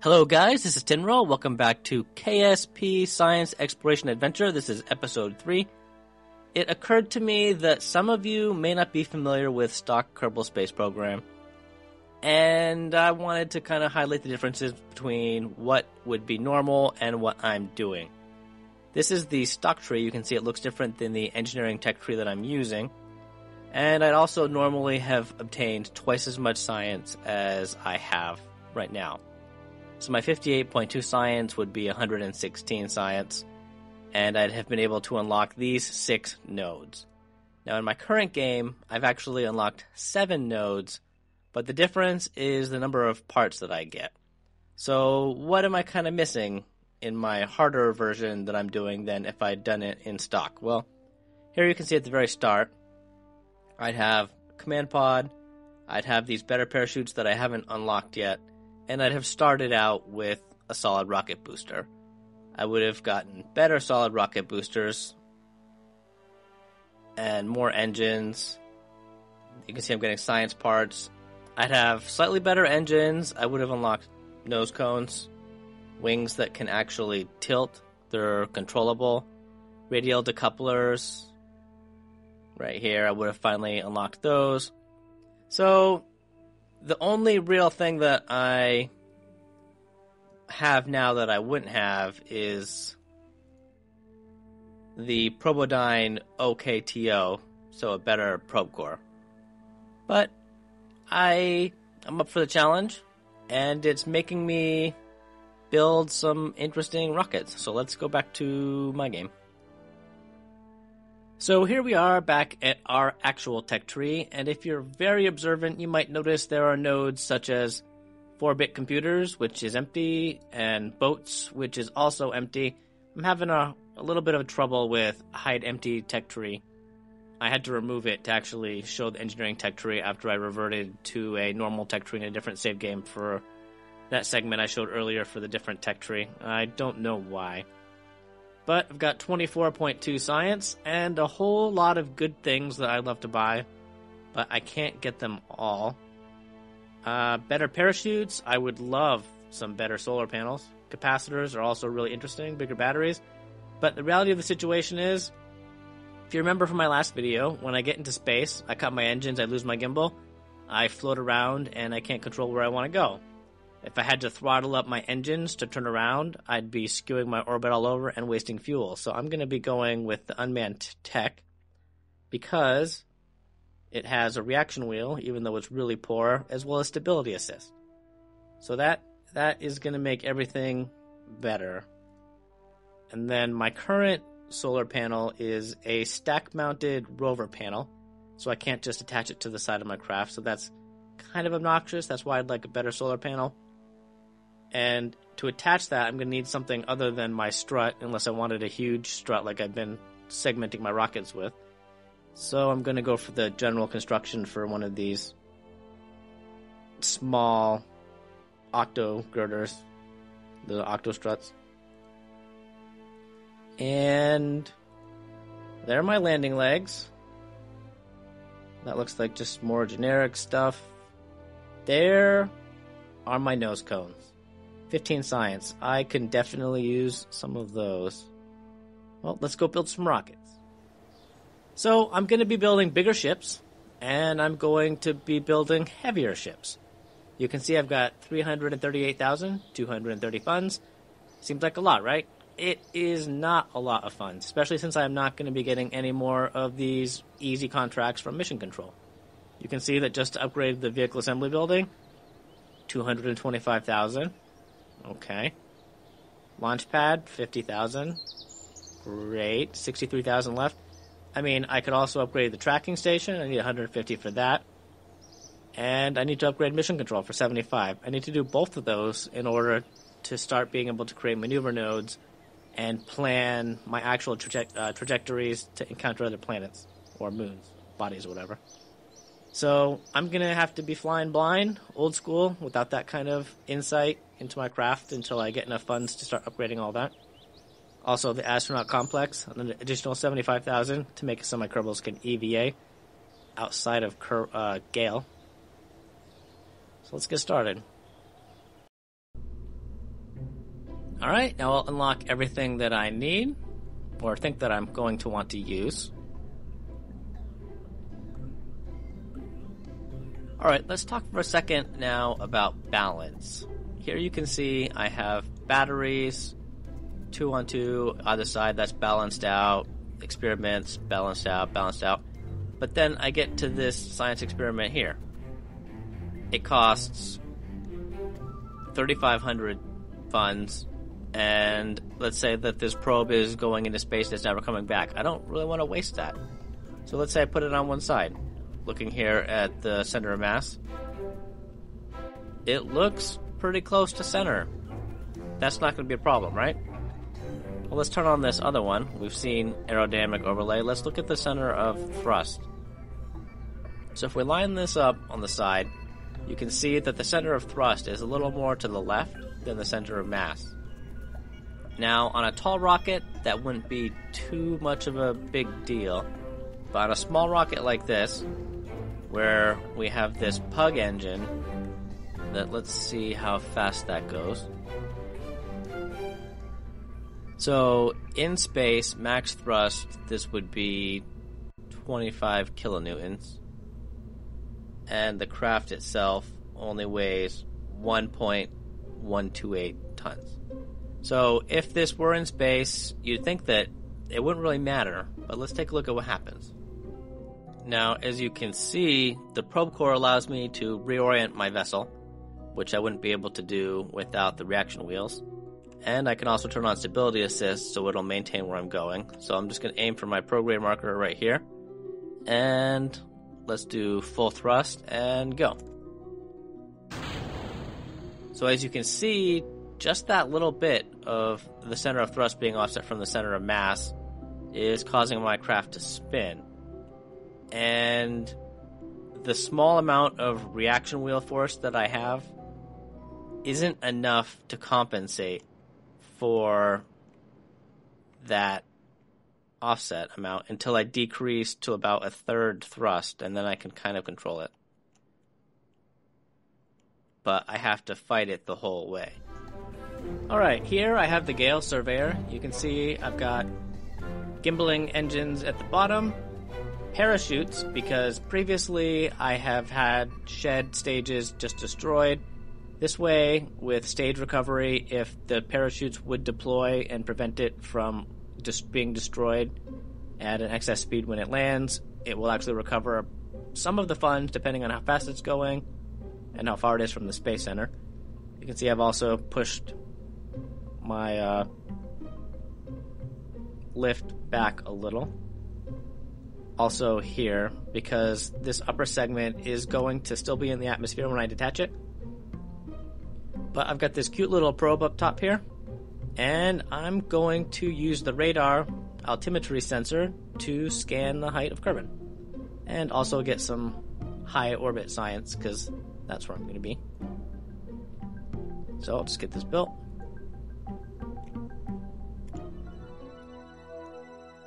Hello guys, this is Tynrael. Welcome back to KSP Science Exploration Adventure. This is episode 3. It occurred to me that some of you may not be familiar with stock Kerbal Space Program, and I wanted to kind of highlight the differences between what would be normal and what I'm doing. This is the stock tree. You can see it looks different than the engineering tech tree that I'm using. And I'd also normally have obtained twice as much science as I have right now. So my 58.2 science would be 116 science, and I'd have been able to unlock these 6 nodes. Now in my current game, I've actually unlocked 7 nodes, but the difference is the number of parts that I get. So what am I kind of missing in my harder version that I'm doing than if I'd done it in stock? Well, here you can see at the very start, I'd have command pod, I'd have these better parachutes that I haven't unlocked yet, and I'd have started out with a solid rocket booster. I would have gotten better solid rocket boosters and more engines. You can see I'm getting science parts. I'd have slightly better engines. I would have unlocked nose cones, wings that can actually tilt. They're controllable. Radial decouplers. Right here, I would have finally unlocked those. So the only real thing that I have now that I wouldn't have is the Probodyne OKTO, so a better probe core. But I'm up for the challenge, and it's making me build some interesting rockets. So let's go back to my game. So here we are back at our actual tech tree, and if you're very observant, you might notice there are nodes such as 4-bit computers, which is empty, and boats, which is also empty. I'm having a little bit of trouble with hide empty tech tree. I had to remove it to actually show the engineering tech tree after I reverted to a normal tech tree in a different save game for that segment I showed earlier for the different tech tree. I don't know why. But I've got 24.2 science and a whole lot of good things that I'd love to buy, but I can't get them all. Better parachutes. I would love some better solar panels. Capacitors are also really interesting, bigger batteries. But the reality of the situation is, if you remember from my last video, when I get into space, I cut my engines, I lose my gimbal, I float around, and I can't control where I want to go. If I had to throttle up my engines to turn around, I'd be skewing my orbit all over and wasting fuel. So I'm going to be going with the unmanned tech because it has a reaction wheel, even though it's really poor, as well as stability assist. So that is going to make everything better. And then my current solar panel is a stack-mounted rover panel, so I can't just attach it to the side of my craft. So that's kind of obnoxious. That's why I'd like a better solar panel. And to attach that, I'm going to need something other than my strut, unless I wanted a huge strut like I've been segmenting my rockets with. So I'm going to go for the general construction for one of these small octo girders, the octo struts. And there are my landing legs. That looks like just more generic stuff. There are my nose cones. 15 science. I can definitely use some of those. Well, let's go build some rockets. So I'm going to be building bigger ships, and I'm going to be building heavier ships. You can see I've got 338,230 funds. Seems like a lot, right? It is not a lot of funds, especially since I'm not going to be getting any more of these easy contracts from Mission Control. You can see that just to upgrade the vehicle assembly building, 225,000. Okay. Launch pad, 50,000. Great. 63,000 left. I mean, I could also upgrade the tracking station. I need 150 for that. And I need to upgrade mission control for 75. I need to do both of those in order to start being able to create maneuver nodes and plan my actual trajectories to encounter other planets or moons, bodies or whatever. So I'm going to have to be flying blind, old school, without that kind of insight into my craft until I get enough funds to start upgrading all that. Also, the astronaut complex, an additional 75,000 to make it so my Kerbals can EVA outside of Gael. So let's get started. All right, now I'll unlock everything that I need or think that I'm going to want to use. All right, let's talk for a second now about balance. Here you can see I have batteries, 2 on 2, either side, that's balanced out, experiments, balanced out. But then I get to this science experiment here. It costs 3,500 funds, and let's say that this probe is going into space that's never coming back. I don't really want to waste that. So let's say I put it on one side. Looking here at the center of mass, it looks pretty close to center. That's not going to be a problem, right? Well, let's turn on this other one. We've seen aerodynamic overlay. Let's look at the center of thrust. So if we line this up on the side, you can see that the center of thrust is a little more to the left than the center of mass. Now, on a tall rocket, that wouldn't be too much of a big deal. But on a small rocket like this, where we have this pug engine, that let's see how fast that goes. So in space, max thrust, this would be 25 kilonewtons. And the craft itself only weighs 1.128 tons. So if this were in space, you'd think that it wouldn't really matter, but let's take a look at what happens. Now, as you can see, the probe core allows me to reorient my vessel, which I wouldn't be able to do without the reaction wheels. And I can also turn on stability assist so it'll maintain where I'm going. So I'm just going to aim for my prograde marker right here. And let's do full thrust and go. So as you can see, just that little bit of the center of thrust being offset from the center of mass is causing my craft to spin. And the small amount of reaction wheel force that I have isn't enough to compensate for that offset amount until I decrease to about 1/3 thrust, and then I can kind of control it. But I have to fight it the whole way. Alright, here I have the Gael Surveyor. You can see I've got gimbaling engines at the bottom, parachutes, because previously I have had shed stages just destroyed. This way, with stage recovery, if the parachutes would deploy and prevent it from just being destroyed at an excess speed when it lands, it will actually recover some of the funds depending on how fast it's going and how far it is from the space center. You can see I've also pushed my lift back a little. Also here, because this upper segment is going to still be in the atmosphere when I detach it. But I've got this cute little probe up top here, and I'm going to use the radar altimetry sensor to scan the height of Kerbal, and also get some high orbit science, because that's where I'm going to be. So I'll just get this built.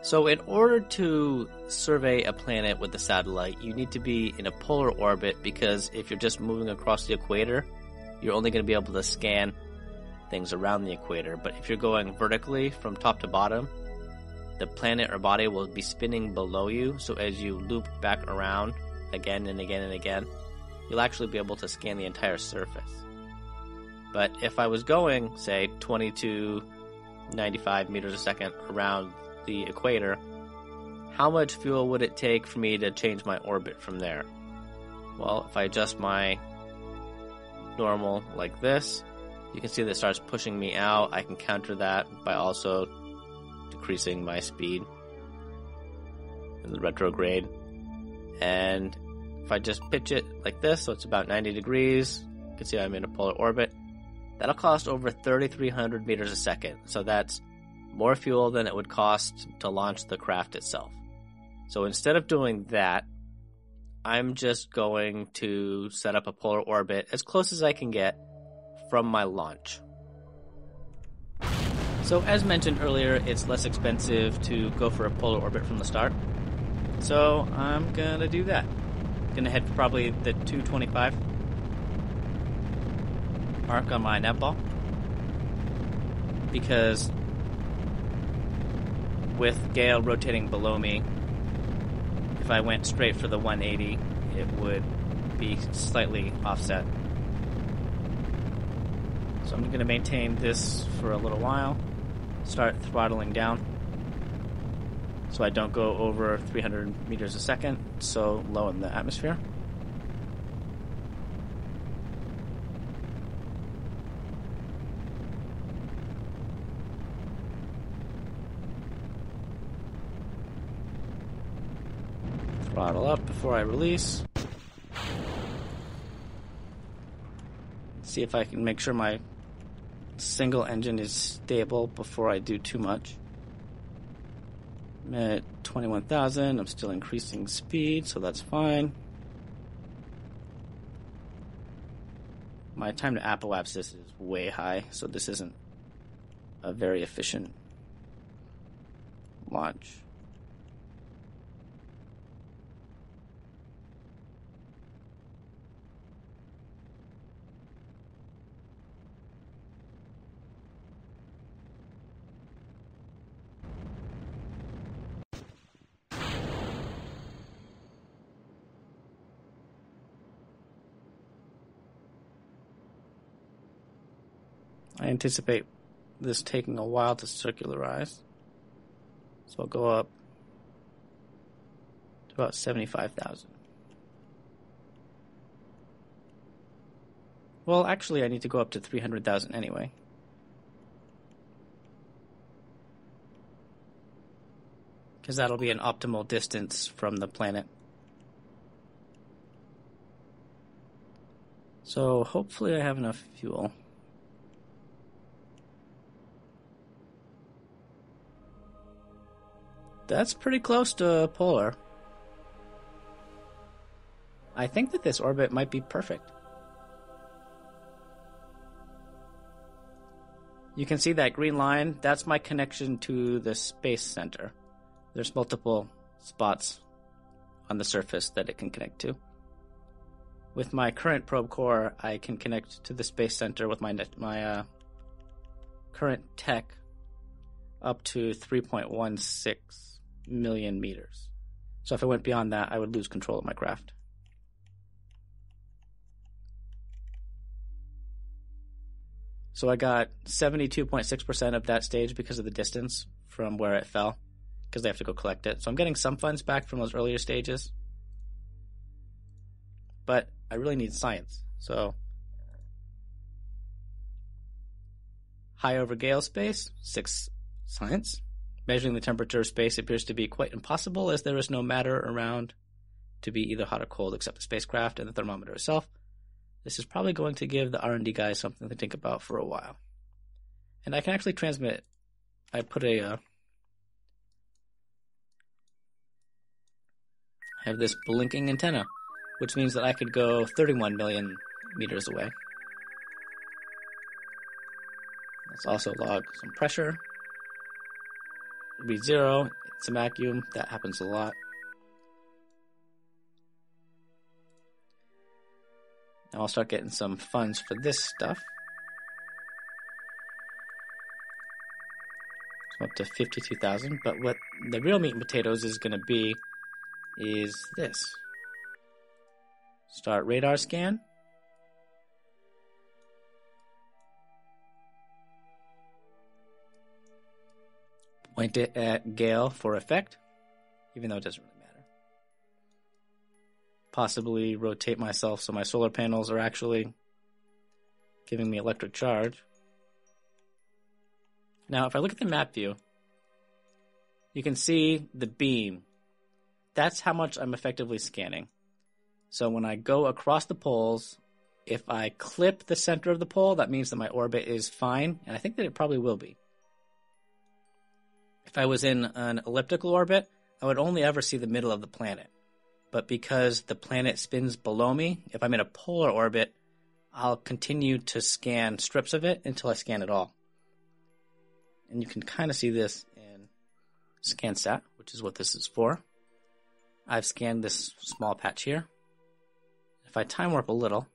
So in order to survey a planet with a satellite, you need to be in a polar orbit, because if you're just moving across the equator, you're only going to be able to scan things around the equator. But if you're going vertically from top to bottom, the planet or body will be spinning below you. So as you loop back around again and again and again, you'll actually be able to scan the entire surface. But if I was going, say, 2295 meters a second around the equator, how much fuel would it take for me to change my orbit from there? Well, if I adjust my normal like this, you can see that it starts pushing me out. I can counter that by also decreasing my speed in the retrograde. And if I just pitch it like this, so it's about 90 degrees, you can see I'm in a polar orbit. That'll cost over 3,300 meters a second, so that's more fuel than it would cost to launch the craft itself. So instead of doing that, I'm just going to set up a polar orbit as close as I can get from my launch. So as mentioned earlier, it's less expensive to go for a polar orbit from the start. So I'm gonna do that. Gonna head for probably the 225. Mark on my netball. because with Gael rotating below me, if I went straight for the 180, it would be slightly offset. So I'm going to maintain this for a little while, start throttling down so I don't go over 300 meters a second, so low in the atmosphere. Throttle up before I release. See if I can make sure my single engine is stable before I do too much. I'm at 21,000. I'm still increasing speed, so that's fine. My time to apoapsis is way high, so this isn't a very efficient launch. I anticipate this taking a while to circularize, so I'll go up to about 75,000. Well, actually, I need to go up to 300,000 anyway. Because that'll be an optimal distance from the planet. So hopefully I have enough fuel. That's pretty close to polar. I think that this orbit might be perfect. You can see that green line. That's my connection to the space center. There's multiple spots on the surface that it can connect to. With my current probe core, I can connect to the space center with my current tech up to 3.16 million meters. So if I went beyond that, I would lose control of my craft. So I got 72.6% of that stage because of the distance from where it fell, because they have to go collect it. So I'm getting some funds back from those earlier stages, but I really need science. So high over Gael space, 6 science. Measuring the temperature of space appears to be quite impossible, as there is no matter around to be either hot or cold except the spacecraft and the thermometer itself. This is probably going to give the R&D guys something to think about for a while. And I can actually transmit. I put a... I have this blinking antenna, which means that I could go 31 million meters away. Let's also log some pressure. Read 0, it's a vacuum, that happens a lot. Now I'll start getting some funds for this stuff. So up to 52,000, but what the real meat and potatoes is going to be is this. Start radar scan. Point it at Gael for effect, even though it doesn't really matter. Possibly rotate myself so my solar panels are actually giving me electric charge. Now, if I look at the map view, you can see the beam. That's how much I'm effectively scanning. So when I go across the poles, if I clip the center of the pole, that means that my orbit is fine, and I think that it probably will be. If I was in an elliptical orbit, I would only ever see the middle of the planet. But because the planet spins below me, if I'm in a polar orbit, I'll continue to scan strips of it until I scan it all. And you can kind of see this in ScanSat, which is what this is for. I've scanned this small patch here. If I time warp a little,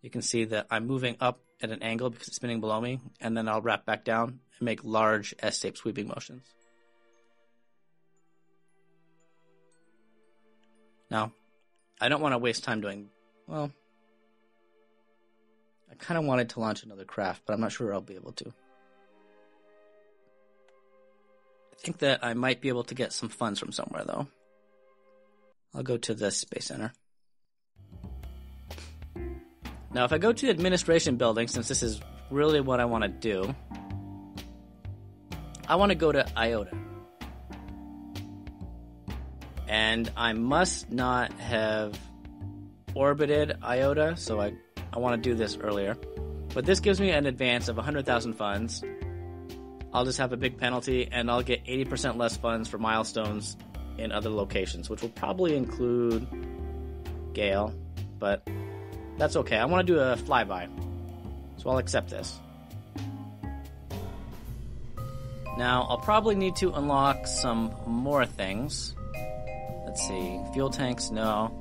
you can see that I'm moving up at an angle because it's spinning below me, and then I'll wrap back down and make large S-shaped sweeping motions. Now, I don't want to waste time doing... well, I kind of wanted to launch another craft, but I'm not sure I'll be able to. I think that I might be able to get some funds from somewhere, though. I'll go to the Space Center. Now, if I go to the administration building, since this is really what I want to do, I want to go to Iota. And I must not have orbited Iota, so I want to do this earlier. But this gives me an advance of 100,000 funds. I'll just have a big penalty, and I'll get 80% less funds for milestones in other locations, which will probably include Gael, but... that's okay. I want to do a flyby, so I'll accept this. Now, I'll probably need to unlock some more things. Let's see. Fuel tanks, no.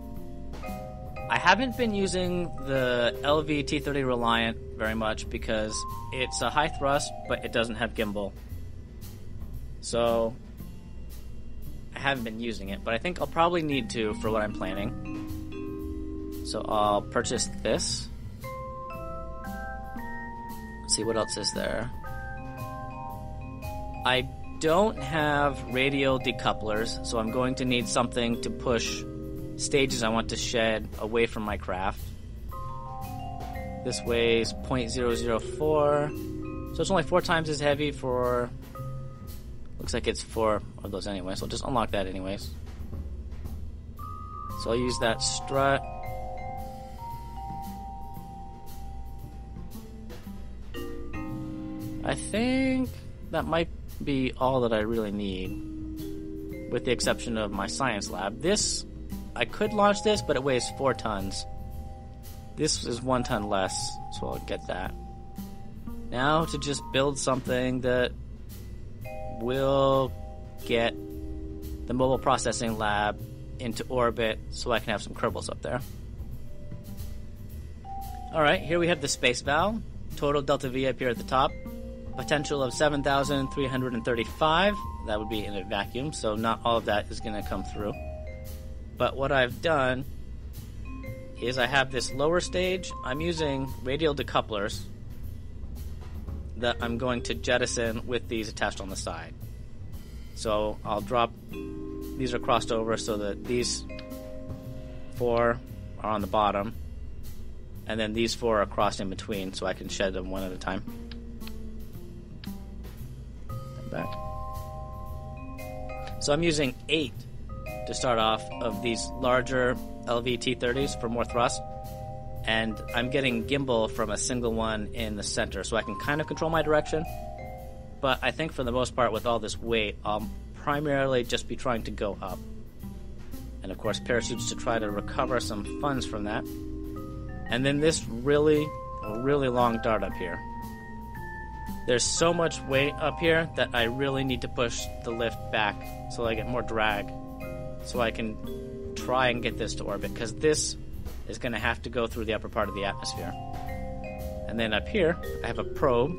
I haven't been using the LV T30 Reliant very much because it's a high thrust, but it doesn't have gimbal. So, I haven't been using it, but I think I'll probably need to for what I'm planning. So I'll purchase this. Let's see what else is there. I don't have radial decouplers, so I'm going to need something to push stages I want to shed away from my craft. This weighs 0.004, so it's only 4 times as heavy for... looks like it's 4 of those anyway, so I'll just unlock that anyways. So I'll use that strut. I think that might be all that I really need, with the exception of my science lab. This, I could launch this, but it weighs 4 tons. This is 1 ton less, so I'll get that. Now to just build something that will get the mobile processing lab into orbit so I can have some Kerbals up there. Alright, here we have the space valve. Total delta V up here at the top. Potential of 7,335. That would be in a vacuum, so not all of that is going to come through. But what I've done is I have this lower stage. I'm using radial decouplers that I'm going to jettison with these attached on the side. So I'll drop... these are crossed over so that these 4 are on the bottom, and then these 4 are crossed in between so I can shed them one at a time. Back. So I'm using 8 to start off of these larger LV T30s for more thrust, and I'm getting gimbal from a single one in the center, so I can kind of control my direction, but I think for the most part with all this weight I'll primarily just be trying to go up, and of course parachutes to try to recover some funds from that, and then this really long dart up here. There's so much weight up here that I really need to push the lift back so I get more drag so I can try and get this to orbit, because this is going to have to go through the upper part of the atmosphere. And then up here I have a probe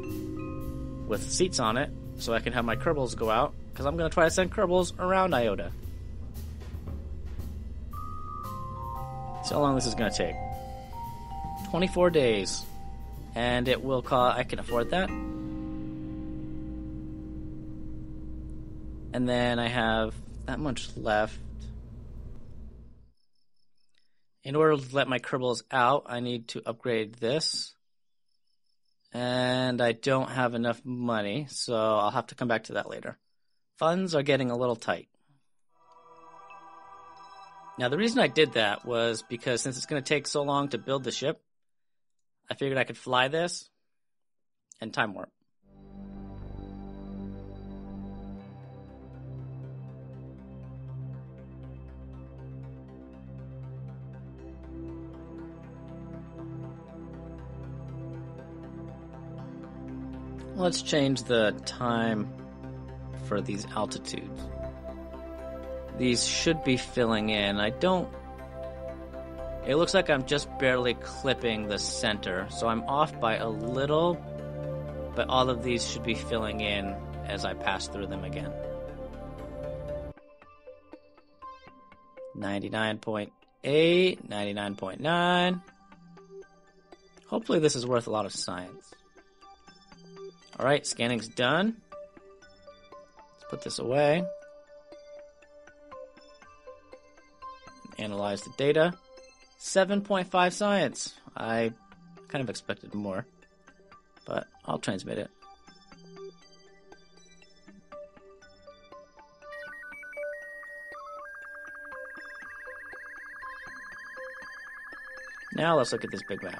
with seats on it so I can have my Kerbals go out, because I'm going to try to send Kerbals around Iota. See how long this is going to take. 24 days, and it will cost... I can afford that. And then I have that much left. In order to let my Kerbals out, I need to upgrade this. And I don't have enough money, so I'll have to come back to that later. Funds are getting a little tight. Now, the reason I did that was because since it's going to take so long to build the ship, I figured I could fly this and time warp. Let's change the time for these altitudes. These should be filling in. I don't It looks like I'm just barely clipping the center, so I'm off by a little, but all of these should be filling in as I pass through them again. 99.8, 99.9. Hopefully this is worth a lot of science. All right, scanning's done. Let's put this away. Analyze the data. 7.5 science. I kind of expected more, but I'll transmit it. Now let's look at this big map.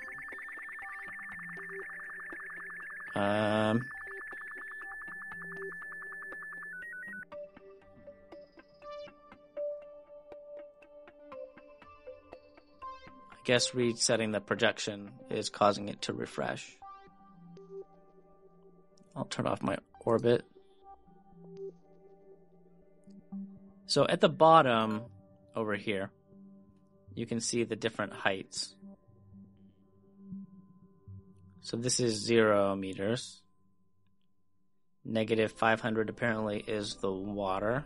I guess resetting the projection is causing it to refresh. I'll turn off my orbit. So at the bottom over here, you can see the different heights. So this is 0 meters. Negative 500 apparently is the water.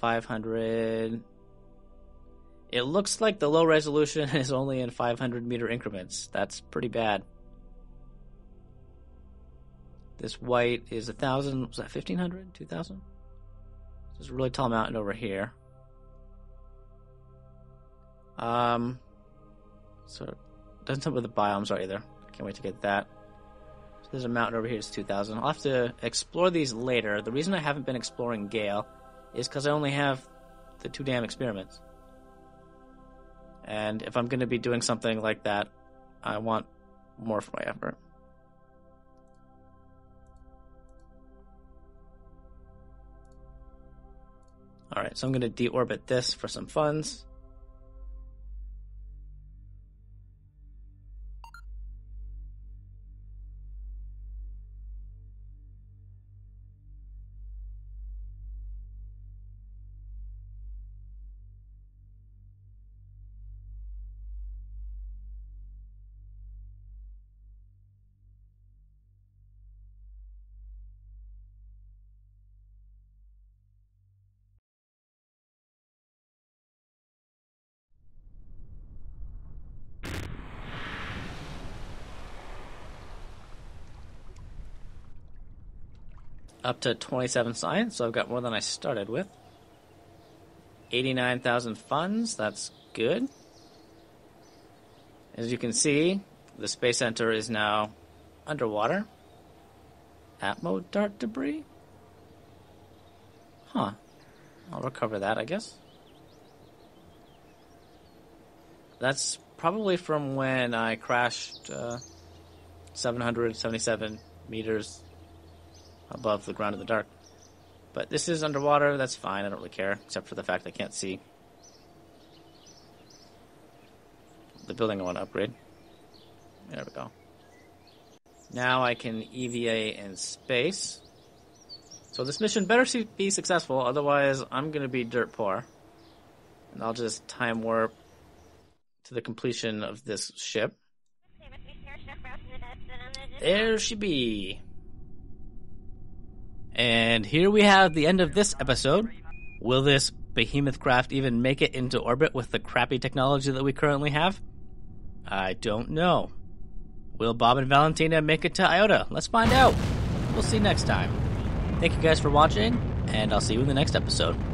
500. It looks like the low resolution is only in 500 meter increments. That's pretty bad. This white is 1,000. Was that 1,500? 2,000? There's a really tall mountain over here. So doesn't tell me what the biomes are either. Can't wait to get that. So there's a mountain over here. It's 2,000. I'll have to explore these later. The reason I haven't been exploring Gael is because I only have the 2 damn experiments. And if I'm going to be doing something like that, I want more for my effort. All right, so I'm going to deorbit this for some funds. Up to 27 science, so I've got more than I started with. 89,000 funds, that's good. As you can see, the Space Center is now underwater. Atmo dart debris? Huh. I'll recover that, I guess. That's probably from when I crashed 777 meters above the ground in the dark. But this is underwater, that's fine, I don't really care, except for the fact I can't see the building I want to upgrade. There we go. Now I can EVA in space. So this mission better be successful, otherwise I'm going to be dirt poor. And I'll just time warp to the completion of this ship. There she be. And here we have the end of this episode. Will this behemoth craft even make it into orbit with the crappy technology that we currently have? I don't know. Will Bob and Valentina make it to Iota? Let's find out. We'll see next time. Thank you guys for watching, and I'll see you in the next episode.